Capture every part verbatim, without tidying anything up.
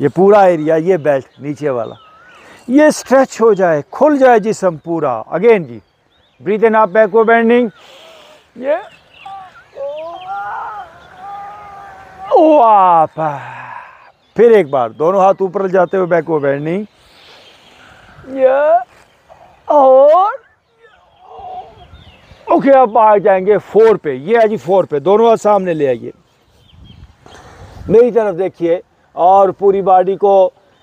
ये पूरा एरिया, ये बेल्ट नीचे वाला, ये स्ट्रेच हो जाए, खुल जाए जिसम पूरा। अगेन जी ब्रीथ इन आप बैकवर्ड बेंडिंग, ये ओ आप, फिर एक बार दोनों हाथ ऊपर जाते हुए बैकवर्ड बेंडिंग, ये और ओके okay, आप आ जाएंगे फोर पे। ये है जी फोर पे, दोनों हाथ सामने ले आइए, मेरी तरफ देखिए और पूरी बॉडी को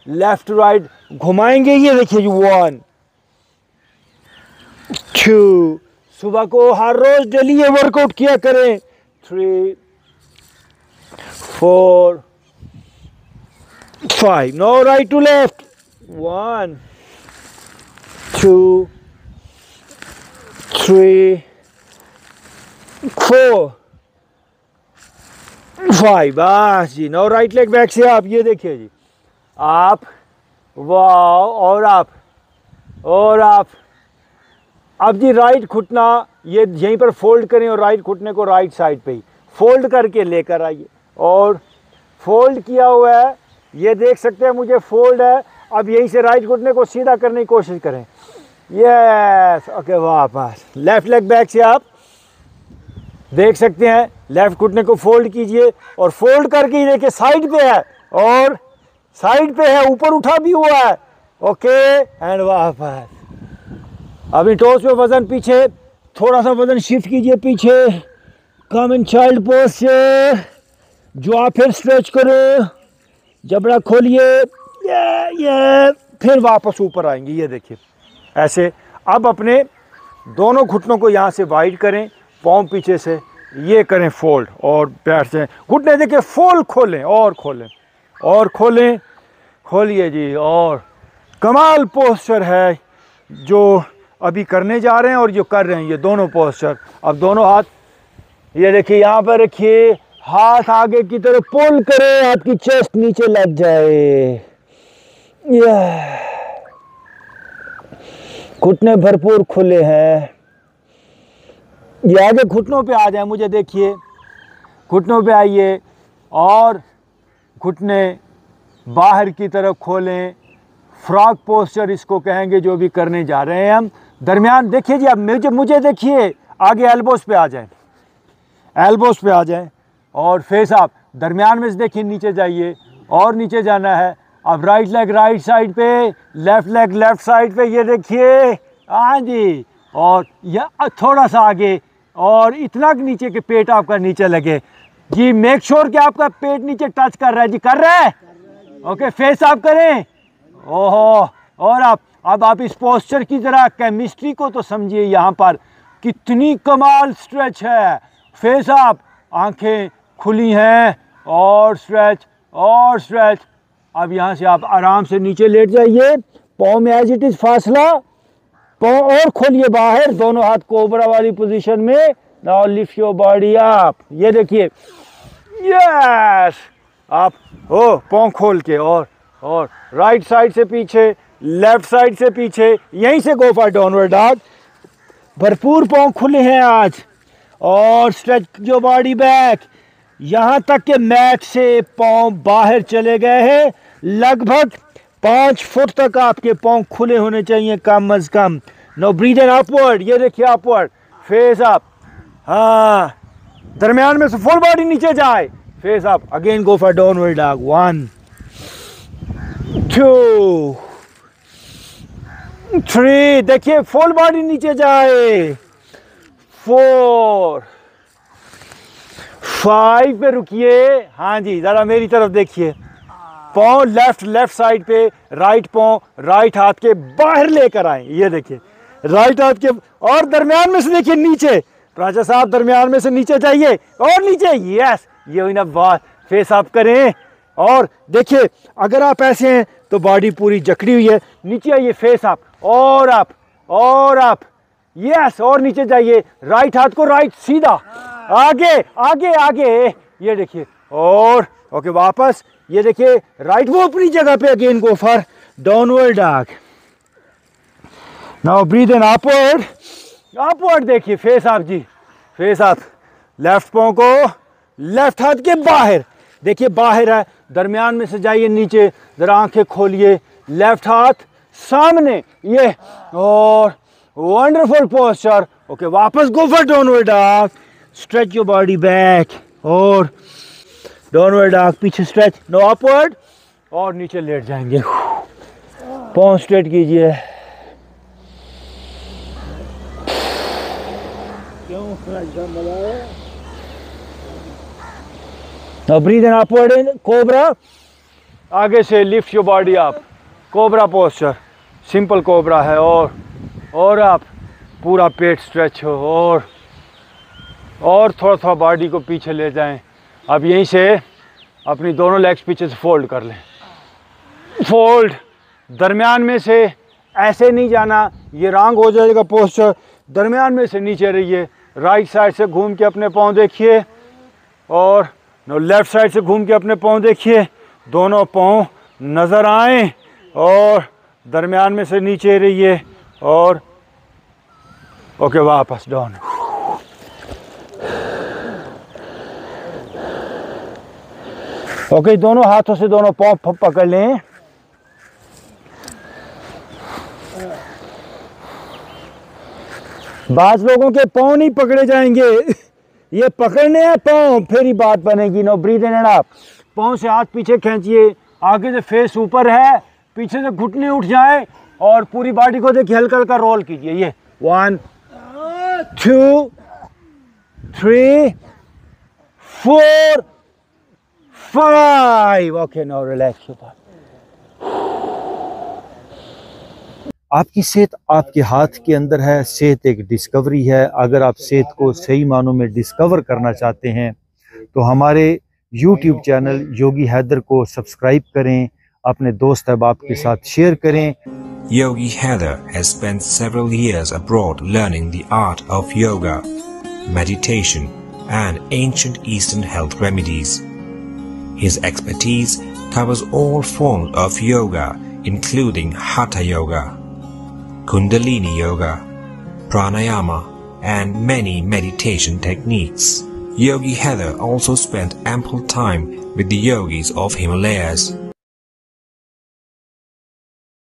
लेफ्ट राइट घुमाएंगे। ये देखिए जी वन टू, सुबह को हर रोज डेली ये वर्कआउट किया करें। Three four five, no right to left, one two three four five. बस जी, नो राइट लेग बैक से आप, ये देखिए जी आप, वाओ, और आप और आप अब जी राइट घुटना ये यहीं पर फोल्ड करें और राइट घुटने को राइट साइड पे ही फोल्ड करके लेकर आइए। और फोल्ड किया हुआ है, ये देख सकते हैं मुझे फोल्ड है। अब यहीं से राइट घुटने को सीधा करने की कोशिश करें। यस ओके, वापस लेफ़्ट लेग बैक से आप देख सकते हैं, लेफ़्ट घुटने को फोल्ड कीजिए और फोल्ड करके ये देखिए साइड पे है और साइड पे है, ऊपर उठा भी हुआ है। ओके एंड वापस, अभी टोस पे वज़न पीछे, थोड़ा सा वज़न शिफ्ट कीजिए पीछे, कम इन चाइल्ड पोस्चर, जो आप फिर स्ट्रेच करो, जबड़ा खोलिए, ये ये फिर वापस ऊपर आएंगे। ये देखिए ऐसे, अब अपने दोनों घुटनों को यहाँ से वाइड करें, पाँव पीछे से ये करें फोल्ड और बैठ जाएँ, घुटने देके फोल्ड खोलें और खोलें और खोलें, खोलिए जी। और कमाल पोस्चर है जो अभी करने जा रहे हैं और जो कर रहे हैं, ये दोनों पोस्चर। अब दोनों हाथ ये देखिए यहाँ पर रखिए, हाथ आगे की तरफ पुल करें, आपकी चेस्ट नीचे लग जाए, ये घुटने भरपूर खुले हैं, ये आगे घुटनों पे आ जाए, मुझे देखिए घुटनों पे आइए और घुटने बाहर की तरफ खोलें। फ्रॉग पोस्चर इसको कहेंगे, जो भी करने जा रहे हैं हम। दरमियान देखिए जी, अब मुझे मुझे देखिए, आगे एल्बोस पे आ जाएं, एल्बोस पे आ जाएं और फेस आप दरमियान में से देखिए नीचे जाइए और नीचे जाना है। अब राइट लेग राइट साइड पे, लेफ़्ट लेग लेफ़्ट साइड पे, ये देखिए हाँ जी, और यह थोड़ा सा आगे और इतना नीचे के पेट आपका नीचे लगे जी। मेक श्योर कि आपका पेट नीचे टच कर रहा है जी, कर रहा है, ओके। फेस आप करें, ओहो। और आप अब आप इस पोस्चर की ज़रा केमिस्ट्री को तो समझिए, यहाँ पर कितनी कमाल स्ट्रेच है। फेस आप, आँखें खुली हैं और स्ट्रेच और स्ट्रेच। अब यहाँ से आप आराम से नीचे लेट जाइए, पाँव में एज इट इज़ फासला, पाँव और खोलिए बाहर, दोनों हाथ कोबरा वाली पोजीशन में। Now lift your body up, ये देखिए यस आप हो, पाँव खोल के और और राइट साइड से पीछे, लेफ्ट साइड से पीछे, यहीं से गो फॉर डाउनवर्ड डॉग। भरपूर पाँव खुले हैं आज और स्ट्रेच योर बॉडी बैक, यहाँ तक के मैट से पाँव बाहर चले गए हैं। लगभग पाँच फुट तक आपके पाँव खुले होने चाहिए कम अज़ कम। नो ब्रीथ इन अपवर्ड, ये देखिए अपवर्ड, फेस अप, हाँ दरमियान में से फुल बॉडी नीचे जाए। Face up, again go for downward dog, one two three, देखिए फुल बॉडी नीचे जाए, फोर फाइव पे रुकिए। हाँ जी, ज़रा मेरी तरफ देखिए, पाँव लेफ्ट लेफ्ट साइड पे, राइट पाँव राइट हाथ के बाहर लेकर आए, ये देखिए राइट हाथ के, और दरमियान में से देखिए नीचे। राजा साहब दरमियान में से नीचे जाइए और नीचे, यस ये हुई ना बात। फेस आप करें और देखिए, अगर आप ऐसे हैं तो बॉडी पूरी जकड़ी हुई है, नीचे आइए। फेस आप और आप और आप, यस और नीचे जाइए, राइट हाथ को राइट सीधा आगे आगे आगे, ये देखिए और ओके वापस, ये देखिए राइट वो अपनी जगह पे, again go for downward dog. Now breathe in upward upward, देखिए फेस आप जी, फेस आप, लेफ्ट पाँव को लेफ्ट हाथ के बाहर, देखिए बाहर है, दरमियान में से जाइए नीचे, ज़रा आंखें खोलिए, लेफ्ट हाथ सामने, ये और वंडरफुल पोस्चर। ओके, वापस go for downward dog, stretch your body back और डाउनवर्ड डॉग, पीछे स्ट्रेच, नो अपवर्ड और नीचे लेट जाएंगे। पाँव स्ट्रेट कीजिए, क्यों breathe in upward in cobra, आगे से lift your body up, cobra posture, simple cobra है और और आप पूरा पेट स्ट्रेच हो और और थोड़ा थोड़ा बॉडी को पीछे ले जाएं। अब यहीं से अपनी दोनों लेग्स पीछे से फोल्ड कर लें, फोल्ड, दरमियान में से ऐसे नहीं जाना, ये रॉन्ग हो जाएगा पोस्चर, दरमियान में से नीचे रहिए, राइट साइड से घूम के अपने पाँव देखिए और लेफ़्ट साइड से घूम के अपने पाँव देखिए, दोनों पाँव नज़र आए और दरमियान में से नीचे रहिए और ओके वापस डाउन। ओके, दोनों हाथों से दोनों पाँव पकड़ लें, बाज लोगों के पाँव नहीं पकड़े जाएंगे, ये पकड़ने हैं पाँव, फिर ही बात बनेगी। No breathe in and out, पाँव से हाथ पीछे खींचिए, आगे से फेस ऊपर है, पीछे से घुटने उठ जाए और पूरी बॉडी को देखिए, हल्का हल्का रोल कीजिए, ये one two three four five. Okay, no relax. आपकी सेहत आपके हाथ के अंदर है, सेहत एक डिस्कवरी है। अगर आप सेहत को सही मानों में डिस्कवर करना चाहते हैं तो हमारे यूट्यूब चैनल योगी हैदर को सब्सक्राइब करें, अपने दोस्त अहबाब के साथ शेयर करें। Yogi Haider has spent several years abroad learning the art of yoga, meditation and ancient Eastern health remedies. His expertise covers all forms of yoga, including Hatha Yoga, Kundalini Yoga, Pranayama and many meditation techniques. Yogi Haider also spent ample time with the yogis of Himalayas,